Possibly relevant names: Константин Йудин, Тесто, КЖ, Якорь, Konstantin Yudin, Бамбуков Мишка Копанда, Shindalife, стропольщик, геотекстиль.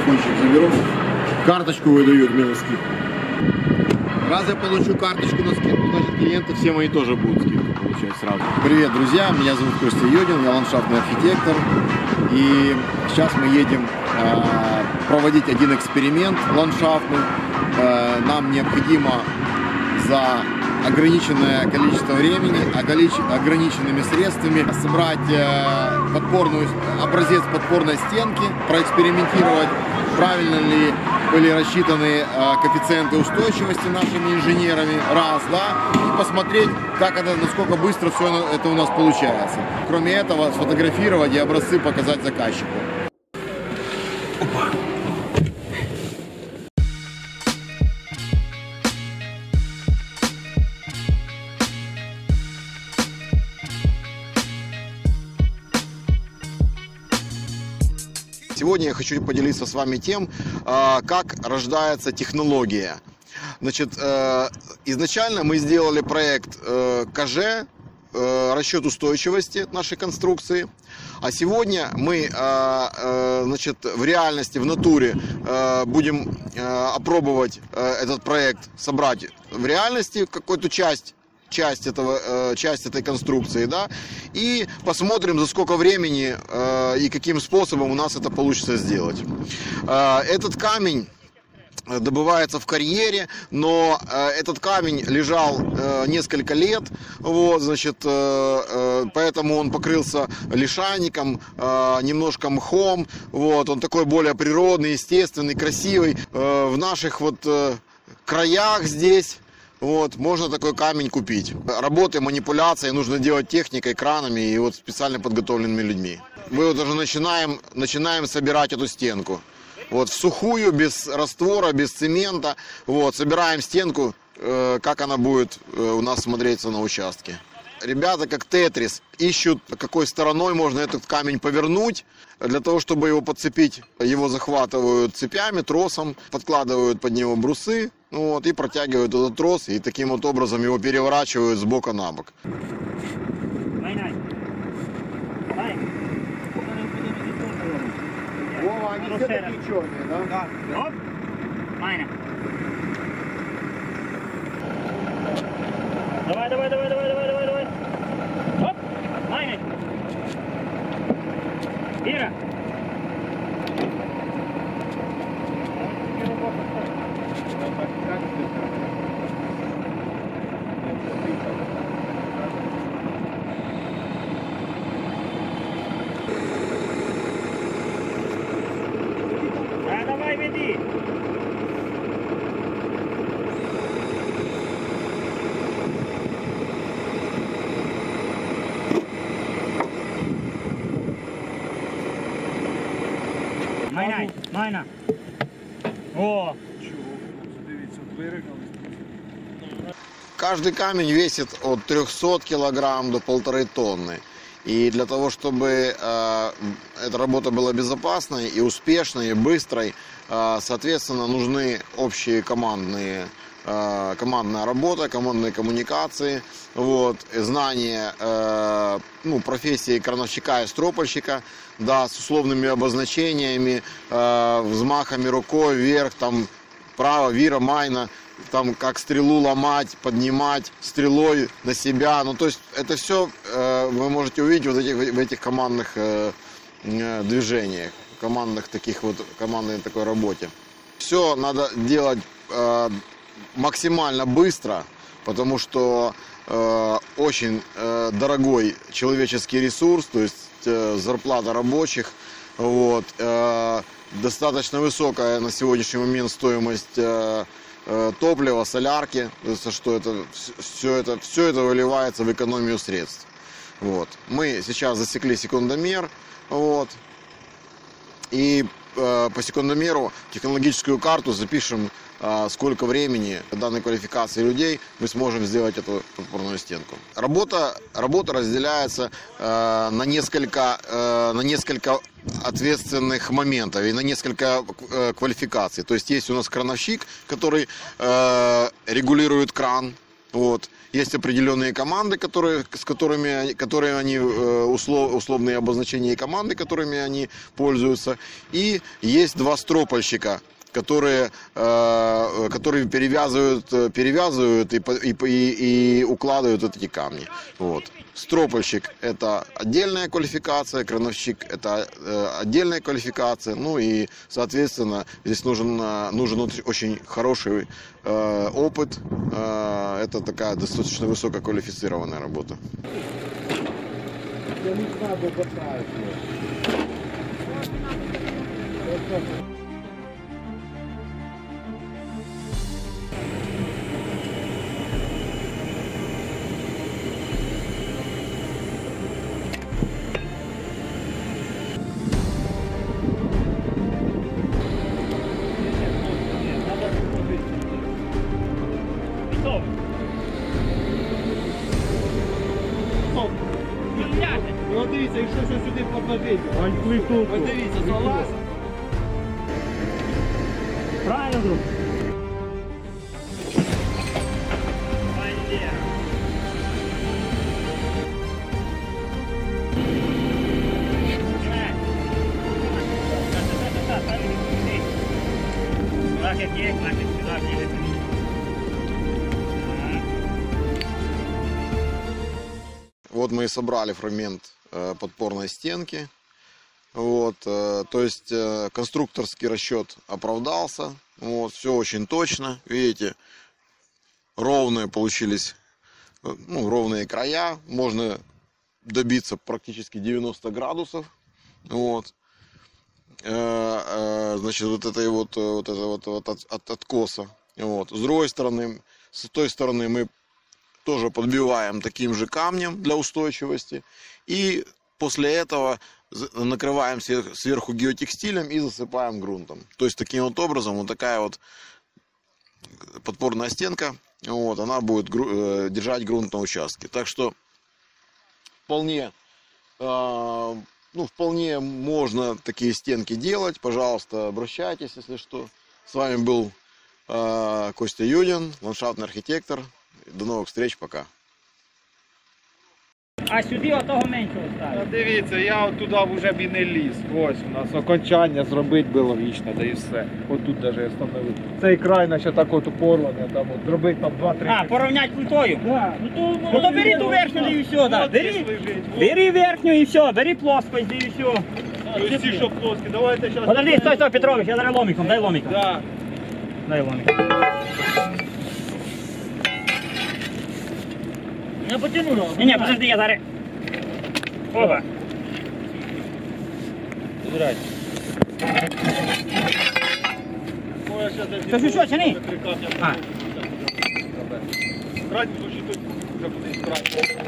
телефончик заберу, карточку выдают мне на скидку. Раз я получу карточку на скидку, значит клиенты все мои тоже будут скидку получать сразу. Привет, друзья, меня зовут Константин Йудин, я ландшафтный архитектор. И сейчас мы едем проводить один эксперимент ландшафтный. Нам необходимо за ограниченное количество времени, ограниченными средствами собрать образец подпорной стенки, проэкспериментировать, правильно ли были рассчитаны коэффициенты устойчивости нашими инженерами, и посмотреть, как это, насколько быстро все это у нас получается. Кроме этого, сфотографировать и образцы показать заказчику. Опа. Сегодня я хочу поделиться с вами тем, как рождается технология. Значит, изначально мы сделали проект КЖ, расчет устойчивости нашей конструкции. А сегодня мы, значит, в реальности, в натуре будем опробовать этот проект, собрать в реальности какую-то часть этой конструкции, и посмотрим, за сколько времени и каким способом у нас это получится сделать. Этот камень добывается в карьере, но этот камень лежал несколько лет, поэтому он покрылся лишайником, немножко мхом, он такой более природный, естественный, красивый. В наших краях здесь можно такой камень купить. Работы, манипуляции нужно делать техникой, кранами и специально подготовленными людьми. Мы уже начинаем собирать эту стенку. В сухую, без раствора, без цемента. Собираем стенку, как она будет у нас смотреться на участке. Ребята, как тетрис, ищут, какой стороной можно этот камень повернуть. Для того, чтобы его подцепить, его захватывают цепями, тросом, подкладывают под него брусы и протягивают этот трос, и таким образом его переворачивают с бока на бок. Вова, они все такие черные, да? Да. Давай, давай, давай, давай, давай, давай, давай. Оп, майнай. Ира. Майна, майна. О! Каждый камень весит от 300 килограмм до 1,5 тонны. И для того, чтобы эта работа была безопасной и успешной, и быстрой, соответственно, нужны общие командная работа, командные коммуникации, знание профессии крановщика и стропольщика, с условными обозначениями, взмахами рукой вверх, право, вира, майна, как стрелу ломать, поднимать стрелой на себя. То есть это все вы можете увидеть в этих командных движениях, командной такой работе. Все надо делать максимально быстро, потому что очень дорогой человеческий ресурс, то есть зарплата рабочих, достаточно высокая на сегодняшний момент стоимость топлива, солярки, что это все это выливается в экономию средств. Мы сейчас засекли секундомер, и по секундомеру технологическую карту запишем, сколько времени данной квалификации людей мы сможем сделать эту подпорную стенку. Работа разделяется на несколько ответственных моментов и на несколько квалификаций. То есть у нас крановщик, который регулирует кран, Вот. Есть определенные команды, которые они, условные обозначения команды, которыми они пользуются. И есть два стропольщика, которые перевязывают и укладывают эти камни. Вот. Стропольщик – это отдельная квалификация, крановщик – это отдельная квалификация. Ну и, соответственно, здесь нужен очень хороший опыт. Это такая достаточно высококвалифицированная работа. Дивіться, якщо це сюди покладить, ось дивіться, залаз. Правильно, друг? Вот мы и собрали фрагмент подпорной стенки. Вот, то есть конструкторский расчет оправдался. Вот, все очень точно. Видите, ровные получились, ну, ровные края. Можно добиться практически 90 градусов. Вот. Значит, вот это откоса. Вот. С другой стороны, с той стороны мы тоже подбиваем таким же камнем для устойчивости. И после этого накрываем сверху геотекстилем и засыпаем грунтом. То есть таким вот образом вот такая вот подпорная стенка, вот, она будет держать грунт на участке. Так что вполне, ну, вполне можно такие стенки делать. Пожалуйста, обращайтесь, если что. С вами был Костя Юдин, ландшафтный архитектор. До нових встреч, пока. А сюди отого меншого ставити? Дивіться, я оттуди вже б і не ліз. Ось у нас окончання зробити було логічно, да і все. От тут навіть встановили. Цей край, наче так от упорлане, там от зробити там 2-3. А, порівнять плитою? Так. Ну то бери ту верхню і все, так. Бери верхню і все, бери плоскость і все. Ось ці, що плоскі, давайте зараз... Подожди, стой, стой, Петрович, я зараз ломиком, дай ломиком. Так. Дай ломиком. Я потянула. Не-не, подожди, я зараз. Опа. Забирай. Це що, тяни? А. Брать, слушай, тут вже буде брати.